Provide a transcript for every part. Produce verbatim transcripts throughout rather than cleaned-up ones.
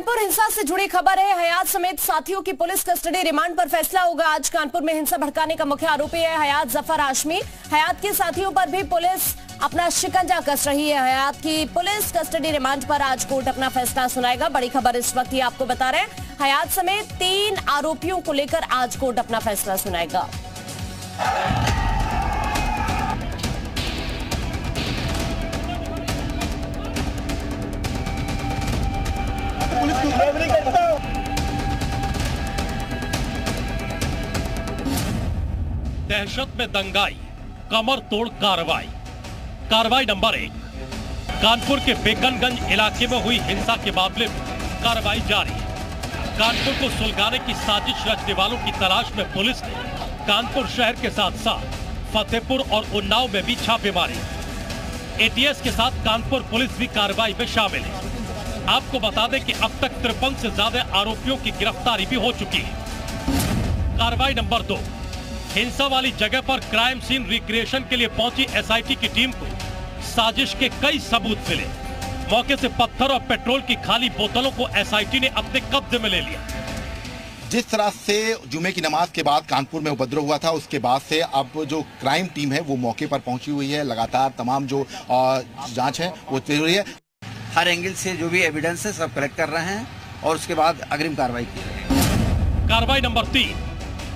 कानपुर हिंसा से जुड़ी खबर है। हयात समेत साथियों की पुलिस कस्टडी रिमांड पर फैसला होगा। आज कानपुर में हिंसा भड़काने का मुख्य आरोपी है हयात जफर हाशमी। हयात के साथियों पर भी पुलिस अपना शिकंजा कस रही है। हयात की पुलिस कस्टडी रिमांड पर आज कोर्ट अपना फैसला सुनाएगा। बड़ी खबर इस वक्त ही आपको बता रहे हैं, हयात समेत तीन आरोपियों को लेकर आज कोर्ट अपना फैसला सुनाएगा। दहशत में दंगाई, कमर तोड़ कार्रवाई। कार्रवाई नंबर एक। कानपुर के बेकनगंज इलाके में हुई हिंसा के मामले में कार्रवाई जारी। कानपुर को सुलगाने की साजिश रचने वालों की तलाश में पुलिस ने कानपुर शहर के साथ साथ फतेहपुर और उन्नाव में भी छापेमारी। एटीएस के साथ कानपुर पुलिस भी कार्रवाई में शामिल है। आपको बता दें कि अब तक तिरपन से ज्यादा आरोपियों की गिरफ्तारी भी हो चुकी है। कार्रवाई नंबर दो। हिंसा वाली जगह पर क्राइम सीन रिक्रिएशन के लिए पहुंची एसआईटी की टीम को साजिश के कई सबूत मिले। मौके से पत्थर और पेट्रोल की खाली बोतलों को एसआईटी ने अपने कब्जे में ले लिया। जिस तरह से जुमे की नमाज के बाद कानपुर में उपद्रव हुआ था, उसके बाद से अब जो क्राइम टीम है वो मौके पर पहुंची हुई है। लगातार तमाम जो जाँच है वो चल रही है। हर एंगल से जो भी एविडेंस है सब कलेक्ट कर रहे हैं और उसके बाद अग्रिम कार्रवाई की है। कार्रवाई नंबर तीन।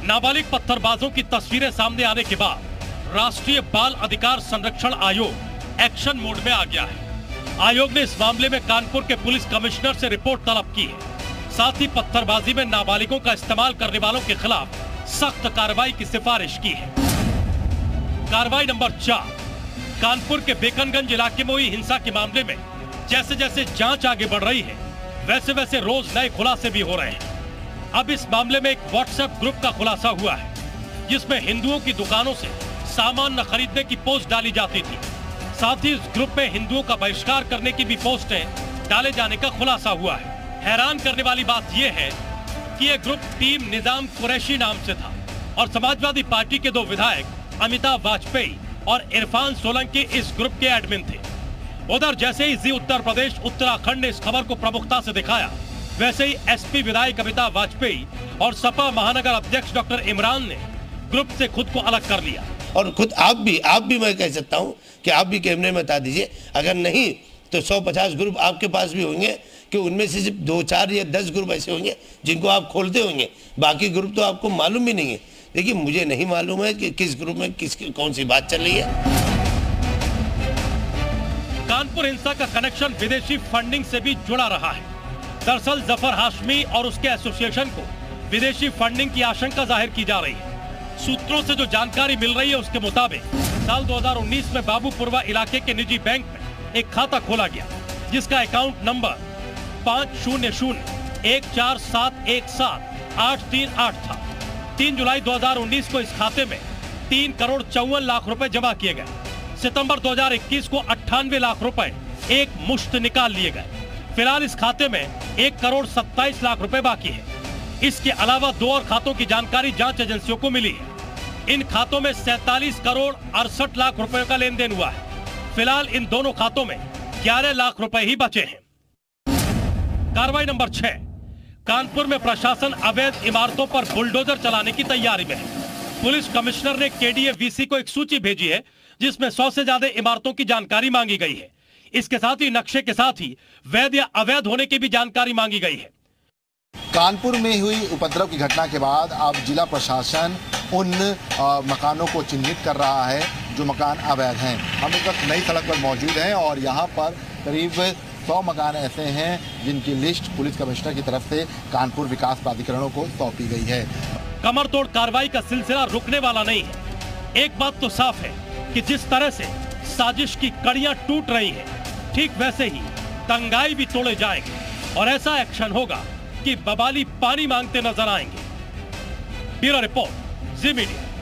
नाबालिग पत्थरबाजों की तस्वीरें सामने आने के बाद राष्ट्रीय बाल अधिकार संरक्षण आयोग एक्शन मोड में आ गया है। आयोग ने इस मामले में कानपुर के पुलिस कमिश्नर से रिपोर्ट तलब की है। साथ ही पत्थरबाजी में नाबालिगों का इस्तेमाल करने वालों के खिलाफ सख्त कार्रवाई की सिफारिश की है। कार्रवाई नंबर चार। कानपुर के बेकनगंज इलाके में हुई हिंसा के मामले में जैसे जैसे जांच आगे बढ़ रही है वैसे वैसे रोज नए खुलासे भी हो रहे हैं। अब इस मामले में एक व्हाट्सएप ग्रुप का खुलासा हुआ है जिसमें हिंदुओं की दुकानों से सामान न खरीदने की पोस्ट डाली जाती थी। साथ ही इस ग्रुप में हिंदुओं का बहिष्कार करने की भी पोस्टें डाले जाने का खुलासा हुआ है। हैरान करने वाली बात यह है कि यह ग्रुप टीम निजाम कुरैशी नाम से था और समाजवादी पार्टी के दो विधायक अमिताभ वाजपेयी और इरफान सोलंकी इस ग्रुप के एडमिन थे। उधर जैसे ही जी उत्तर प्रदेश उत्तराखंड ने इस खबर को प्रमुखता से दिखाया, वैसे ही एसपी विधायक कविता वाजपेयी और सपा महानगर अध्यक्ष डॉक्टर इमरान ने ग्रुप से खुद को अलग कर लिया। और खुद आप भी आप भी मैं कह सकता हूं कि आप भी कैमरे में बता दीजिए, अगर नहीं तो सौ पचास ग्रुप आपके पास भी होंगे कि उनमें से सिर्फ दो चार या दस ग्रुप ऐसे होंगे जिनको आप खोलते होंगे, बाकी ग्रुप तो आपको मालूम भी नहीं है। देखिए, मुझे नहीं मालूम है कि किस ग्रुप में किस कौन सी बात चल रही है। कानपुर हिंसा का कनेक्शन विदेशी फंडिंग से भी जुड़ा रहा है। दरअसल जफर हाशमी और उसके एसोसिएशन को विदेशी फंडिंग की आशंका जाहिर की जा रही है। सूत्रों से जो जानकारी मिल रही है उसके मुताबिक साल दो हज़ार उन्नीस में बाबूपुर इलाके के निजी बैंक में एक खाता खोला गया जिसका अकाउंट नंबर पाँच शून्य शून्य एक चार सात एक सात आठ तीन आठ था। तीन जुलाई दो हजार उन्नीस को इस खाते में तीन करोड़ चौवन लाख रूपए जमा किए गए। सितंबर दो हज़ार इक्कीस को अट्ठानवे लाख रुपए एक मुश्त निकाल लिए गए। फिलहाल इस खाते में एक करोड़ सत्ताईस लाख रुपए बाकी है। इसके अलावा दो और खातों की जानकारी जांच एजेंसियों को मिली है। इन खातों में सैतालीस करोड़ अड़सठ लाख रुपए का लेन देन हुआ है। फिलहाल इन दोनों खातों में ग्यारह लाख रुपए ही बचे हैं। कार्रवाई नंबर छह। कानपुर में प्रशासन अवैध इमारतों पर बुलडोजर चलाने की तैयारी में है। पुलिस कमिश्नर ने केडीए वीसी को एक सूची भेजी है जिसमें सौ से ज्यादा इमारतों की जानकारी मांगी गई है। इसके साथ ही नक्शे के साथ ही वैध या अवैध होने की भी जानकारी मांगी गई है। कानपुर में हुई उपद्रव की घटना के बाद अब जिला प्रशासन उन आ, मकानों को चिन्हित कर रहा है जो मकान अवैध हैं। हम इस वक्त नई सड़क पर मौजूद हैं और यहाँ पर करीब सौ मकान ऐसे हैं जिनकी लिस्ट पुलिस कमिश्नर की तरफ से कानपुर विकास प्राधिकरणों को सौंपी गई है। कमर तोड़ कार्रवाई का सिलसिला रुकने वाला नहीं है। एक बात तो साफ है कि जिस तरह से साजिश की कड़ियां टूट रही है, ठीक वैसे ही दंगाई भी तोड़े जाएंगे और ऐसा एक्शन होगा कि बबाली पानी मांगते नजर आएंगे। Bureau report, Zee media.